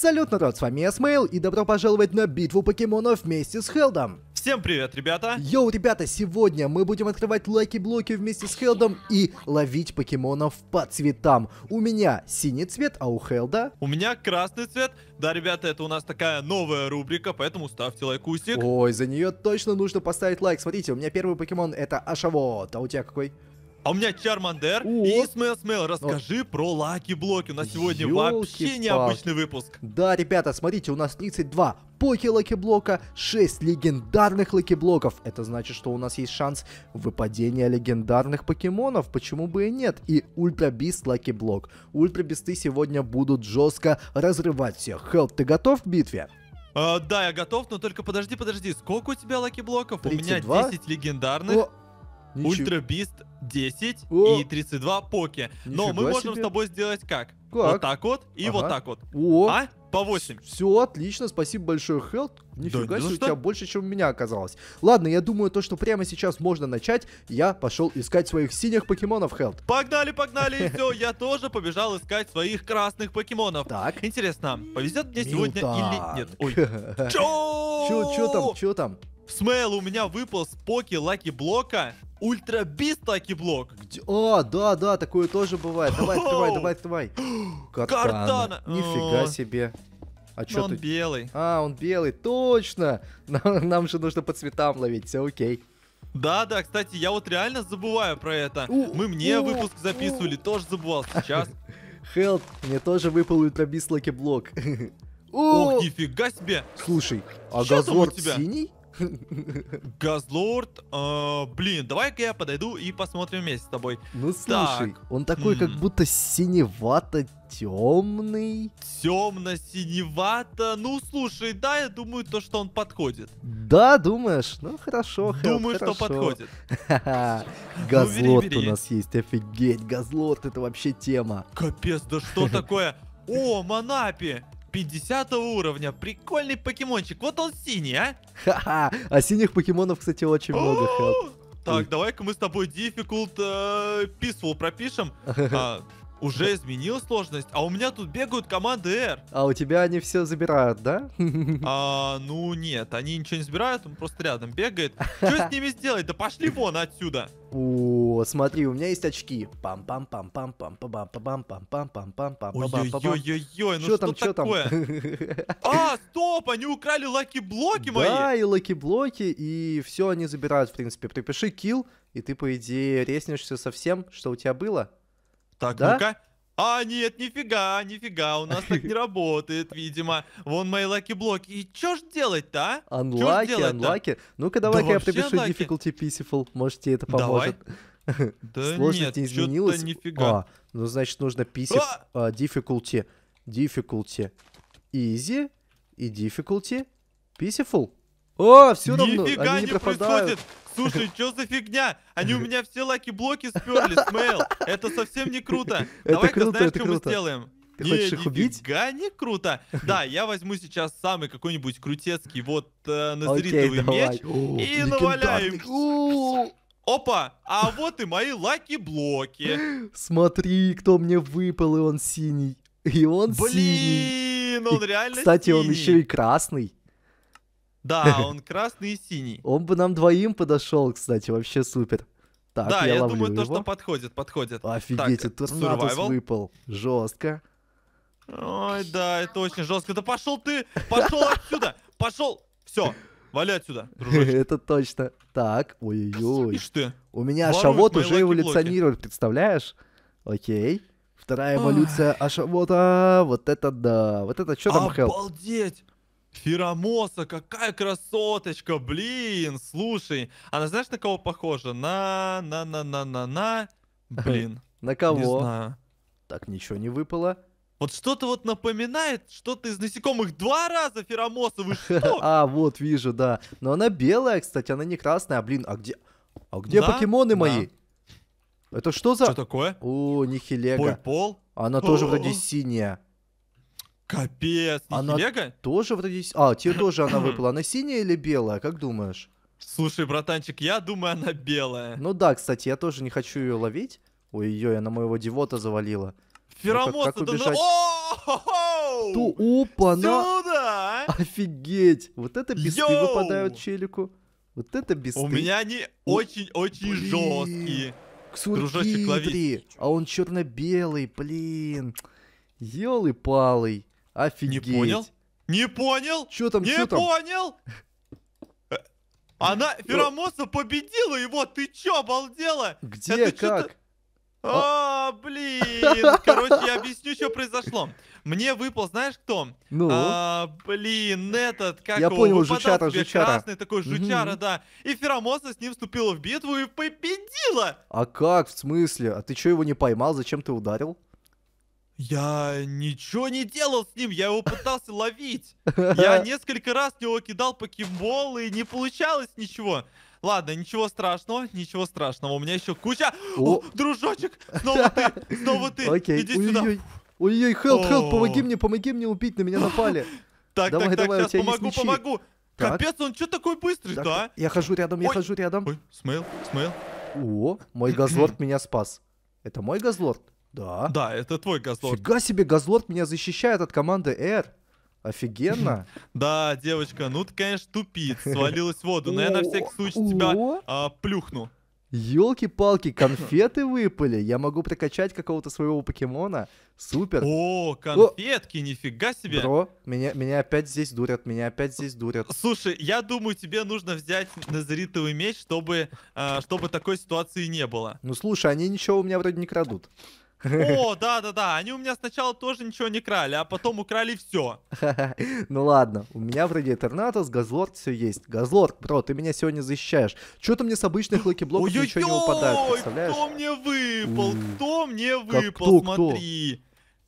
Салют, народ, с вами я, Смейл, и добро пожаловать на битву покемонов вместе с Хелдом. Всем привет, ребята! Йоу, ребята, сегодня мы будем открывать лаки-блоки вместе с Хелдом и ловить покемонов по цветам. У меня синий цвет, а у Хелда... У меня красный цвет. Да, ребята, это у нас такая новая рубрика, поэтому ставьте лайкусик. Ой, за нее точно нужно поставить лайк. Смотрите, у меня первый покемон это Ашавот, а у тебя какой? А у меня Чармандер. И Смейл, расскажи про лаки-блоки. У нас сегодня вообще необычный выпуск. Да, ребята, смотрите, у нас 32 поки-лаки-блока, 6 легендарных лаки-блоков. Это значит, что у нас есть шанс выпадения легендарных покемонов. Почему бы и нет? И ультрабист лаки-блок. Ультрабисты сегодня будут жестко разрывать всех. Хелд, ты готов к битве? Да, я готов, но только подожди. Сколько у тебя лаки-блоков? У меня 10 легендарных. Ультрабист 10 и 32 поки. Но мы можем с тобой сделать как? Вот так вот и вот так вот. По 8. Все отлично, спасибо большое, Хелд. Нифига себе, у тебя больше, чем у меня оказалось. Ладно, я думаю, то, что прямо сейчас можно начать. Я пошел искать своих синих покемонов, Хелд. Погнали, все, я тоже побежал искать своих красных покемонов. Так. Интересно, повезет мне сегодня или нет? Ой. Чё там? Смейл, у меня выпал с поки лаки-блока ультрабист лаки-блок. О, да, такое тоже бывает. Давай, открывай. Картана. Нифига себе. А чё он белый. А, он белый, точно. Нам же нужно по цветам ловить, все окей. Да, кстати, я вот реально забываю про это. Мне выпуск записывали, тоже забывал сейчас. Хелд, мне тоже выпал ультрабист лаки-блок. Ох, нифига себе. Слушай, а Газлорд синий? Газлорд, блин, давай-ка я подойду и посмотрим вместе с тобой. Ну слушай, так. Он такой как будто синевато-темный. Темно-синевато. Ну слушай, да, я думаю, то, что он подходит. Да, думаешь? Ну хорошо, Хелд, думаю, хорошо. Что подходит. Газлорд у нас есть, офигеть. Газлорд, это вообще тема. Капец, да что такое? О, Манапи! 50 уровня, прикольный покемончик. Вот он синий, а? Ха-ха, а синих покемонов, кстати, очень много, Хелд. Так, давай-ка мы с тобой Difficult Peaceful пропишем. Уже изменил сложность, а у меня тут бегают команды R. А у тебя они все забирают, да? Ну нет, они ничего не забирают, он просто рядом бегает. Что с ними сделать? Да пошли вон отсюда. О, смотри, у меня есть очки. Пам-пам-пам-пам-пам-пам-пам-пам-пам-пам-пам-пам-пам-пам-пам. Ой-ой-ой, ну что такое? А, стоп, они украли лаки-блоки мои. Да, и лаки-блоки, и все они забирают, в принципе. Припиши килл, и ты, по идее, резнешься со всем, что у тебя было. Так, да? Ну-ка. А, нет, нифига, у нас так не работает, видимо. Вон мои лаки-блоки. И чё ж делать-то, а? Анлаки. Ну-ка, давай-ка я припишу Difficulty Peaceful. Может, тебе это поможет. Да сложность не изменилась. Нифига. Ну, значит, нужно Difficulty Easy и Difficulty Peaceful. О, все равно, они не пропадают. Слушай, что за фигня? Они у меня все лаки-блоки сперли, Смейл. Это совсем не круто. Давай-ка, знаешь, что мы сделаем? Ты хочешь их убить? Нифига не круто. Да, я возьму сейчас самый какой-нибудь крутецкий вот назритовый меч и наваляем. Опа, а вот и мои лаки-блоки. Смотри, кто мне выпал, и он синий. Блин, он реально синий. Кстати, он еще и красный. Да, он красный и синий. Он бы нам двоим подошел, кстати, вообще супер. Так, да, я думаю, то, что подходит. Офигеть, Этернатус выпал. Жестко. Ой, да, это очень жестко. Да пошел отсюда, пошел. Все, вали отсюда, дружочек. Это точно. Так, ой-ой-ой. У меня Ашавот уже эволюционирует, представляешь? Окей. Вторая эволюция Ашавота. Вот это да. Вот это что там, Хелл? Обалдеть. Феромоса, какая красоточка, блин, слушай. Она знаешь, на кого похожа? Блин. На кого? Не знаю. Так, ничего не выпало. Вот что-то вот напоминает, что-то из насекомых. 2 раза Феромоса, вы что? А, вот, вижу, да. Но она белая, кстати, она не красная. Блин, а где покемоны мои? Это что за... Что такое? О, Нихилега. Пойпол? Она тоже вроде синяя. Капец, Нихилега? Тоже вроде... А, тебе тоже она выпала. Она синяя или белая, как думаешь? Слушай, братанчик, я думаю, она белая. Ну да, кстати, я тоже не хочу ее ловить. Ой-ой, она моего Дивота завалила. Феромоса, да... Ту, опа, на! Офигеть! Вот это бесы выпадают челику. Вот это бесы. У меня они очень-очень жесткие. Кружочек лови. А он черно-белый, блин. Ёлы-палый. Офигеть. Не понял? Не понял? Что там? Не понял? Она, Феромоса, победила его. Ты чё, обалдела? Где, это как? О, блин. Короче, я объясню, что произошло. Мне выпал, знаешь кто? Ну? Блин, этот, как я его? Понял, жучара. Красный такой жучара, да. И Феромоса с ним вступила в битву и победила. А как, в смысле? А ты чё его не поймал? Зачем ты ударил? Я ничего не делал с ним, я его пытался ловить. Я несколько раз в него кидал покебол, и не получалось ничего. Ладно, ничего страшного, ничего страшного. У меня еще куча... О, дружочек, снова ты. Окей. Иди сюда. Ой-ой, Хелд, помоги мне убить, на меня напали. Так, сейчас помогу. Капец, он что такой быстрый-то, а? Я хожу рядом. Ой, Смейл. О, мой Газлорд меня спас. Это мой Газлорд? Да. Да, это твой Газлорд. Фига себе, Газлорд меня защищает от команды R. Офигенно. Да, девочка, ну ты, конечно, тупит. Свалилась в воду, но я на всякий случай тебя плюхну. Ёлки-палки, конфеты выпали. Я могу прокачать какого-то своего покемона. Супер. О, конфетки, нифига себе. Бро, меня опять здесь дурят, Слушай, я думаю, тебе нужно взять назаритовый меч, чтобы такой ситуации не было. Ну, слушай, они ничего у меня вроде не крадут. О, да-да-да, они у меня сначала тоже ничего не крали, а потом украли все. Ну ладно, у меня вроде Этернатус, Газлорд, все есть. Газлорд, бро, ты меня сегодня защищаешь. Чё там мне с обычных лаки-блоков ничего не выпадает, представляешь? Кто мне выпал, смотри.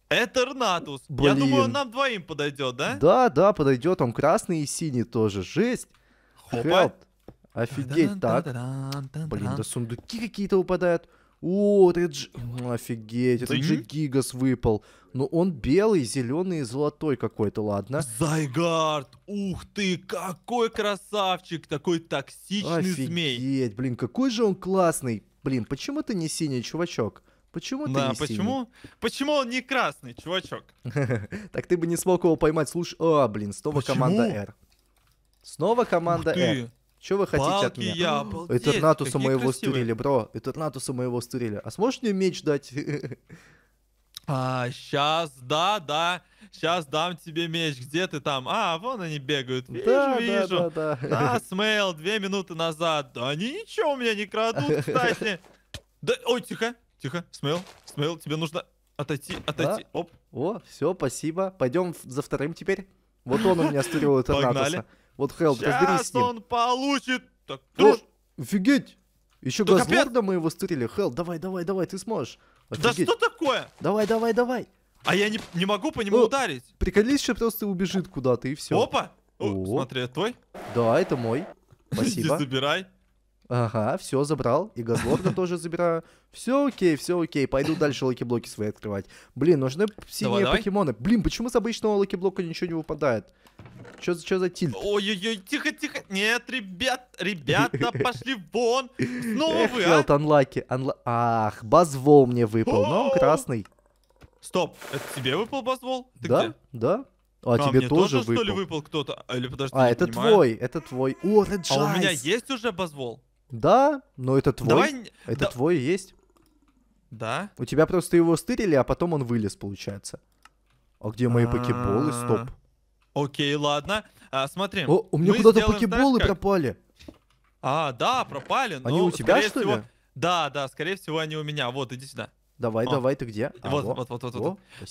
Этернатус. Я думаю, он нам двоим подойдет, да? Да, подойдет, он красный и синий тоже, жесть. Хелд, офигеть, так. Блин, да сундуки какие-то выпадают. О, офигеть, это же Гигас выпал. Но он белый, зеленый и золотой какой-то, ладно. Зайгард, ух ты, какой красавчик, такой токсичный змей. Офигеть, блин, какой же он классный. Блин, почему ты не синий, чувачок? Почему он не красный, чувачок? Так ты бы не смог его поймать, слушай. А, блин, снова команда R. Что вы хотите от меня? Этернатуса моего стырили, бро. А сможешь мне меч дать? Сейчас, да. Сейчас дам тебе меч. Где ты там? А, вон они бегают. Вижу. Да, Смейл, 2 минуты назад. Да они ничего у меня не крадут, кстати. Да, ой, тихо. Смейл, тебе нужно отойти. Оп. О, все, спасибо. Пойдем за вторым теперь. Вот он у меня стырил Этернатуса. Вот Хелд, разберись с ним. Он получит. Так, офигеть! Еще Газлорда мы его стырили. Хелд, давай, ты сможешь. Офигеть. Да что такое? Давай. А я не могу по нему ударить. Приколись, что просто убежит куда-то и все. Опа! О, смотри, это твой? Да, это мой. Спасибо. Иди забирай. Ага, все, забрал. И Газлорда тоже забираю. Все окей. Пойду дальше лаки-блоки свои открывать. Блин, нужны синие покемоны. Блин, почему с обычного лаки-блока ничего не выпадает? Что за тильт? Ой-ой-ой, тихо. Нет, ребята, пошли вон. Снова вы, а? Хелд, анлаки. Ах, Базвол мне выпал, но он красный. Стоп, это тебе выпал Базвол? Да. А тебе тоже выпал? Что ли выпал кто-то? Или подожди, я не понимаю. Это твой. О, Реджайс. А у меня есть уже Базвол? Да, но это твой. Твой есть. Да. У тебя просто его стырили, а потом он вылез, получается. А где мои покеболы? Стоп. Окей, ладно. Смотри. О, у меня куда-то покеболы пропали. А, да, пропали. Они у тебя, что ли? Да, скорее всего, они у меня. Вот, иди сюда. Давай, ты где? Вот.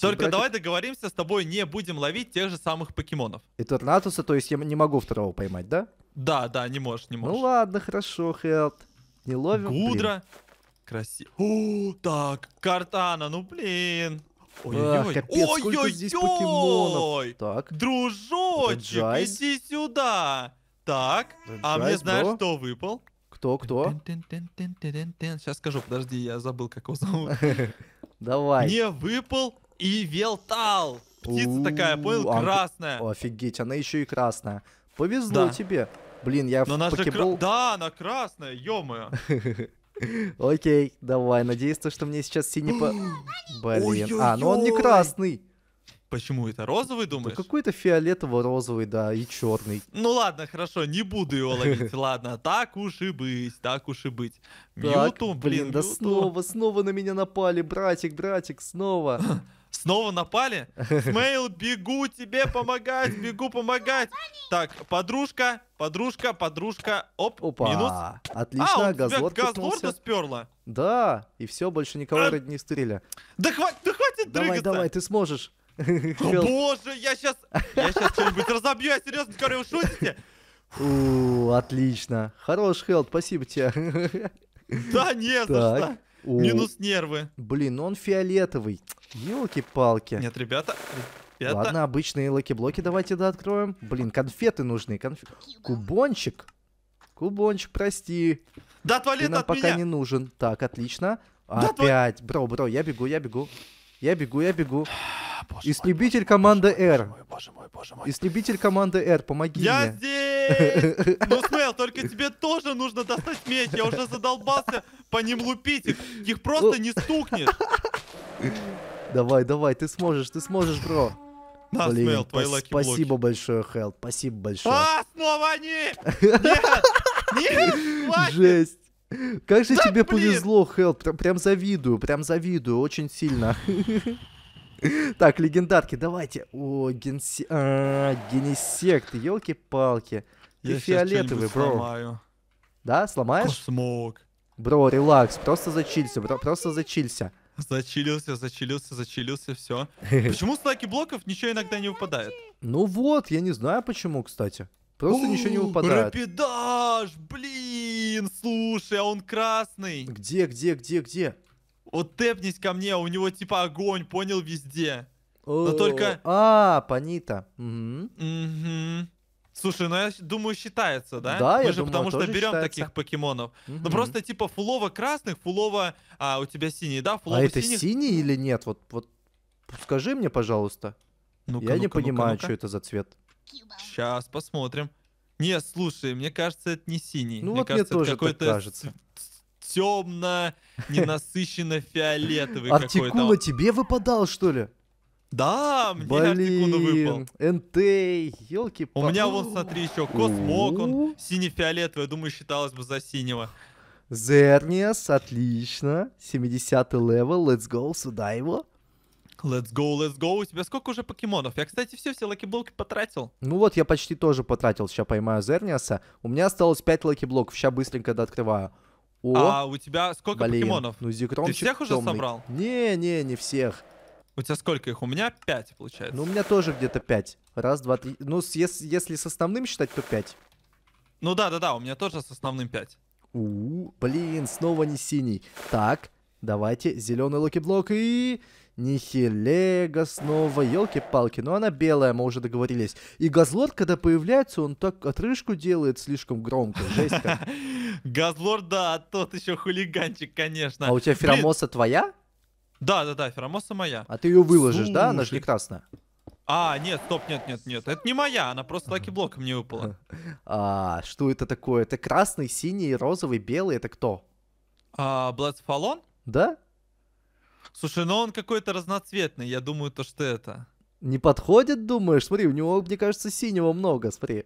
Только давай договоримся, с тобой не будем ловить тех же самых покемонов. Этернатуса, то есть я не могу второго поймать, да? Да, не можешь. Ну ладно, хорошо, Хелд. Не ловим. Гудра. Красиво. О, так, Картана, ну блин. Ой-ой-ой. Так. Дружочек, иди сюда. Так, а мне знаешь, что выпал? Кто? Сейчас скажу, подожди, я забыл, как его зовут. Давай. Мне выпал Ивелтал. Птица такая, понял, красная. Офигеть, она еще и красная. Повезло тебе. Блин, я в покебол... Да, она красная, ё-моё. Окей, давай, надеюсь, что мне сейчас синий... Блин, ну он не красный. Почему это? Розовый, думаешь? Да какой-то фиолетово-розовый, да, и черный. Ну ладно, хорошо, не буду его ловить. Ладно, так уж и быть, так уж и быть. Мьюту, блин, да снова на меня напали, братик, снова. Снова напали? Смейл, бегу тебе помогать, бегу помогать. Так, подружка. Оп, опа, минус. Отлично, Газлорда сперла. Да, и все, больше никого не стреля. Да хватит дрыгаться. Давай, ты сможешь. О, боже, я сейчас что-нибудь разобью, я серьезно говорю, вы шутите? Отлично. Хорош, Хелд, спасибо тебе. Да не за что. Минус нервы. Блин, ну он фиолетовый. Ёлки-палки. Нет, ребята. Ладно, обычные лаки-блоки давайте, да, откроем. Блин, конфеты нужны. Кубончик. Кубончик, прости. Да, туалет нам пока не нужен. Так, отлично. Опять. Бро, я бегу. Истребитель команды Р. Истребитель команды Р, помоги мне. Я здесь! Ну, Смейл, только тебе тоже нужно достать меч. Я уже задолбался по ним лупить. Их просто не стукнешь. Давай, ты сможешь, бро. Да, блин, Смейл, твои лаки-блоки. Спасибо большое, Хелд, спасибо большое. Снова они! Нет, хватит! Жесть. Как же тебе повезло, Хелд. Прям завидую, очень сильно. Так, легендарки, давайте. О, Генесект, елки-палки. Ты фиолетовый, бро. Сломаю. Да, сломаешь? Космок. Бро, релакс, просто зачилься. Зачилился, все. Почему с лаки-блоков ничего иногда не выпадает? Ну вот, я не знаю почему, кстати. Просто ничего не выпадает. Рапидаж, блин, слушай, а он красный. Где? Вот тэпнись ко мне, у него типа огонь, понял, везде. Но только... Понита. Слушай, ну я думаю, считается, да? Да, я думаю, тоже считается. Мы же потому что берем таких покемонов. Ну просто типа фулово красных, фулово... А, у тебя синий, да? А это синий или нет? Вот скажи мне, пожалуйста. Я не понимаю, что это за цвет. Сейчас посмотрим. Не, слушай, мне кажется, это не синий. Ну вот мне тоже так кажется. Темно, ненасыщенно фиолетовый какой-то. Артикула тебе выпадал, что ли? Да, мне Артикула выпал. Энтей, елки-палки. У меня вон, смотри, еще Космок, он синий-фиолетовый, думаю, считалось бы за синего. Зерниас, отлично. 70-й левел, let's go, сюда его. Let's go. У тебя сколько уже покемонов? Я, кстати, все лаки-блоки потратил. Ну вот, я почти тоже потратил. Сейчас поймаю Зерниаса. У меня осталось 5 лаки-блоков. Сейчас быстренько дооткрываю. А у тебя сколько покемонов? Ну, ты всех уже собрал? Не всех. У тебя сколько их? У меня 5, получается. Ну, у меня тоже где-то 5. Раз, два, три. Ну, если с основным считать, то 5. Ну, да, у меня тоже с основным 5. Блин, снова не синий. Так, давайте, зеленый локи-блок и... Нихилега снова, елки-палки. Но она белая, мы уже договорились. И Газлорд, когда появляется, он так отрыжку делает слишком громко. Жесть как. Газлорд, да, тот еще хулиганчик, конечно. А у тебя Феромоса твоя? Да, Феромоса моя. А ты ее выложишь, да? Она же не красная. Нет, стоп, нет. Это не моя, она просто лаки-блоком не выпала. Что это такое? Это красный, синий, розовый, белый, это кто? Блацефалон? Да? Слушай, ну он какой-то разноцветный, я думаю, то что это. Не подходит, думаешь? Смотри, у него, мне кажется, синего много, смотри.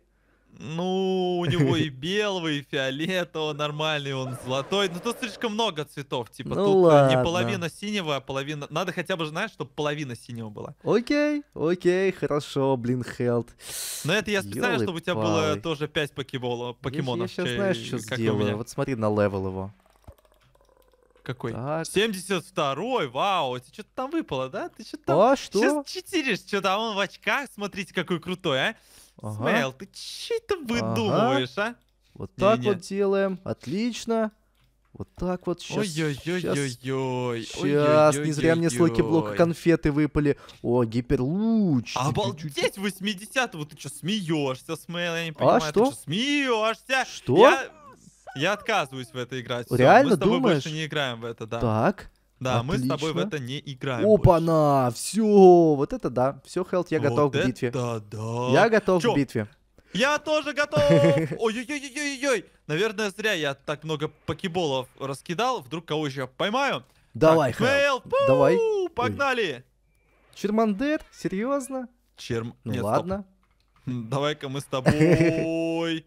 Ну, у него и белого, и фиолетового нормальный, он золотой. Но тут слишком много цветов, типа тут не половина синего, а половина... Надо хотя бы, знаешь, чтобы половина синего была. Окей, хорошо, блин, Хелд. Но это я специально, чтобы у тебя было тоже 5 покемонов. Я сейчас знаешь, что сделаю, вот смотри на левел его. Какой? 72-й, вау, тебе что-то там выпало, да? Ты что-то там... Сейчас читеришь, что-то, а он в очках, смотрите, какой крутой, а? Смейл, ты что это выдумываешь, а? Вот так вот делаем, отлично. Вот так вот сейчас. Ой-ой-ой-ой-ой. Сейчас, не зря мне с лаки-блока конфеты выпали. О, гиперлуч. Обалдеть, 80-го, ты что, смеешься, Смейл, я не понимаю. Ты что, смеешься? Что? Я отказываюсь в это играть. Всё, реально мы с тобой больше не играем в это, да. Так. Да, отлично. Мы с тобой в это не играем. Опа-на! Все! Вот это да. Все, Хелд, я готов к битве. Да. Я готов к битве. Я тоже готов! Ой-ой-ой-ой-ой! Наверное, зря я так много покеболов раскидал. Вдруг кого еще поймаю. Давай, Хелд. Давай. Погнали! Чармандер? Серьезно? Ну нет, ладно. Давай-ка мы с тобой...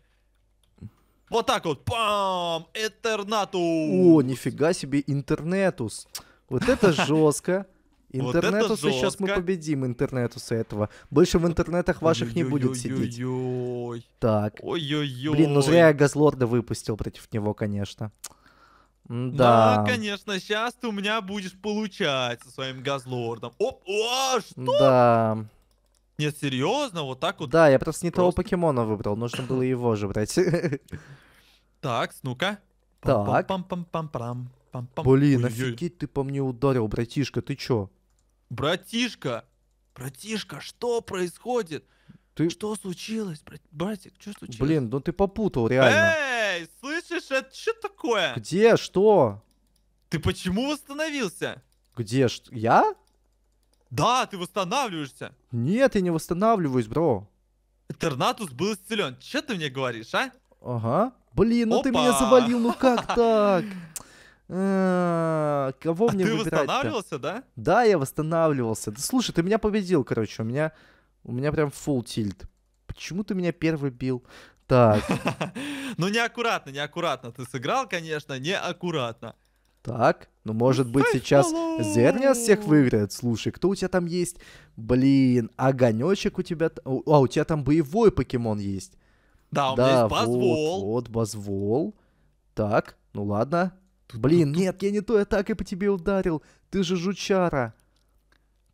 Вот так вот. Пам! Этернатус! О, нифига себе, Интернетус. Вот это жестко. Интернетуса сейчас мы победим, Интернетуса этого. Больше в интернетах ваших не будет сидеть. Так. Блин, ну зря я Газлорда выпустил против него, конечно. Да, конечно, сейчас ты у меня будешь получать со своим Газлордом. Оп, о, что? Да. Нет, серьезно, вот так вот? Да, я просто не того покемона выбрал, нужно было его же брать. Так, ну-ка. Так. Блин, офигеть ты по мне ударил, братишка, ты чё? Братишка, что происходит? Что случилось, братик, что случилось? Блин, ну ты попутал, реально. Эй, слышишь, это что такое? Где, что? Ты почему восстановился? Где, что? Я? Да, ты восстанавливаешься. Нет, я не восстанавливаюсь, бро. Этернатус был исцелен. Че ты мне говоришь, а? Ага. Блин, ну ты меня завалил, ну как так? Кого мне выбирать? Ты восстанавливался, да? Да, я восстанавливался. Слушай, ты меня победил, короче. У меня прям фулл тильт. Почему ты меня первый бил? Так. Ну неаккуратно ты сыграл, конечно, неаккуратно. Так, ну может быть сейчас Зерниас всех выиграет. Слушай, кто у тебя там есть? Блин, огонечек у тебя... А, у тебя там боевой покемон есть. Да, у меня есть Базвол. Вот, Базвол. Так, ну ладно. Блин, нет, я не той атакой по тебе ударил. Ты же жучара.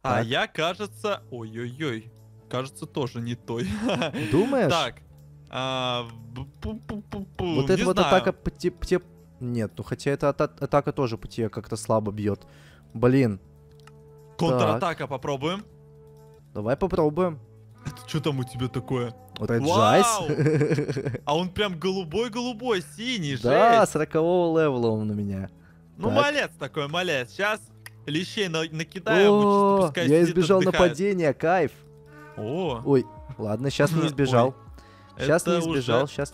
А я, кажется... Ой-ой-ой. Кажется, тоже не той. Думаешь? Так. Вот эта вот атака по тебе... Нет, ну хотя эта атака тоже по тебе как-то слабо бьет. Блин. Контратака попробуем. Давай попробуем. Что там у тебя такое? Реджайс. А он прям голубой-голубой, синий, жесть. Да, 40-го левела он на меня. Ну, малец такой, малец. Сейчас лещей накидаем. Я избежал нападения, кайф. Ой, ладно, сейчас не избежал. Сейчас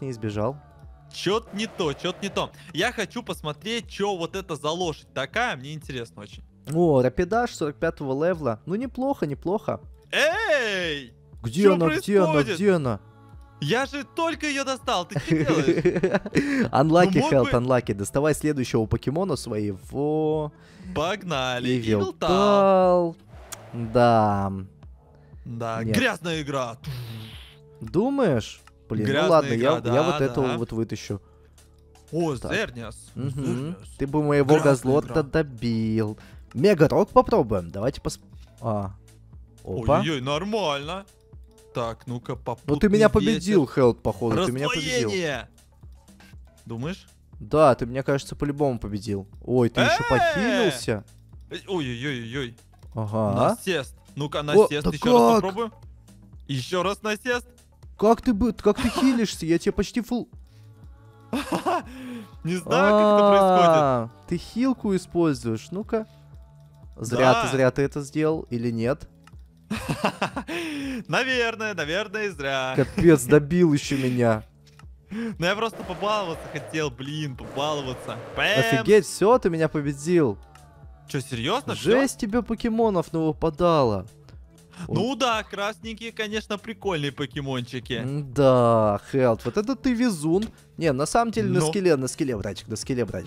не избежал. Чё-то не то. Я хочу посмотреть, чё вот это за лошадь такая, мне интересно очень. О, Рапидаж 45-го левла. Ну, неплохо. Эй! Где она? Я же только ее достал, ты что делаешь? Unlucky, Хелд, unlucky. Доставай следующего покемона своего. Погнали, Ивелтал. Да, грязная игра. Думаешь? Блин, ну ладно, я вот этого вот вытащу. О, Зерниас. Ты бы моего Газлорда добил. Мегарок попробуем, давайте посмотрим. Ой-ой, нормально. Так, ну-ка, попутный. Ну ты меня победил, Хелд, походу, ты меня победил. Думаешь? Да, ты меня, кажется, по-любому победил. Ой, ты еще похилился. Ой-ой-ой-ой. Ага. Насест. Ну-ка, насест, еще раз попробуем. Еще раз насест. Как ты хилишься? Я тебе почти фул... Не знаю, как это происходит. Ты хилку используешь, ну-ка. Зря ты это сделал или нет? Наверное, зря. Капец, добил еще меня. Ну я просто побаловаться хотел, блин, побаловаться. Офигеть, все, ты меня победил. Че, серьезно? Жесть, тебе покемонов выпадало. Ну да, красненькие, конечно, прикольные покемончики. Да, Хелд, вот это ты везун. Не, на самом деле на скеле, братик,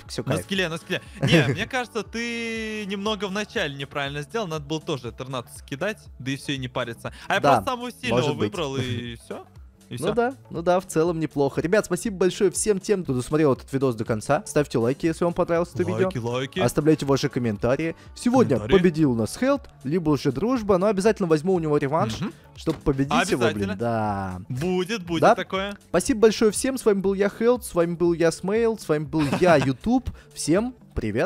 все кайф. На скеле. Не, мне кажется, ты немного вначале неправильно сделал, надо было тоже Этернатус скидать, да и все, и не париться. А я просто самого сильного выбрал, и все. Ну да, в целом неплохо. Ребят, спасибо большое всем тем, кто досмотрел этот видос до конца. Ставьте лайки, если вам понравилось это видео. Оставляйте ваши комментарии. Сегодня победил у нас Хелд, либо уже дружба, но обязательно возьму у него реванш, чтобы победить его, блин. Да. Будет такое. Спасибо большое всем. С вами был я, Хелд, с вами был я, Смейл, с вами был я, YouTube. Всем привет.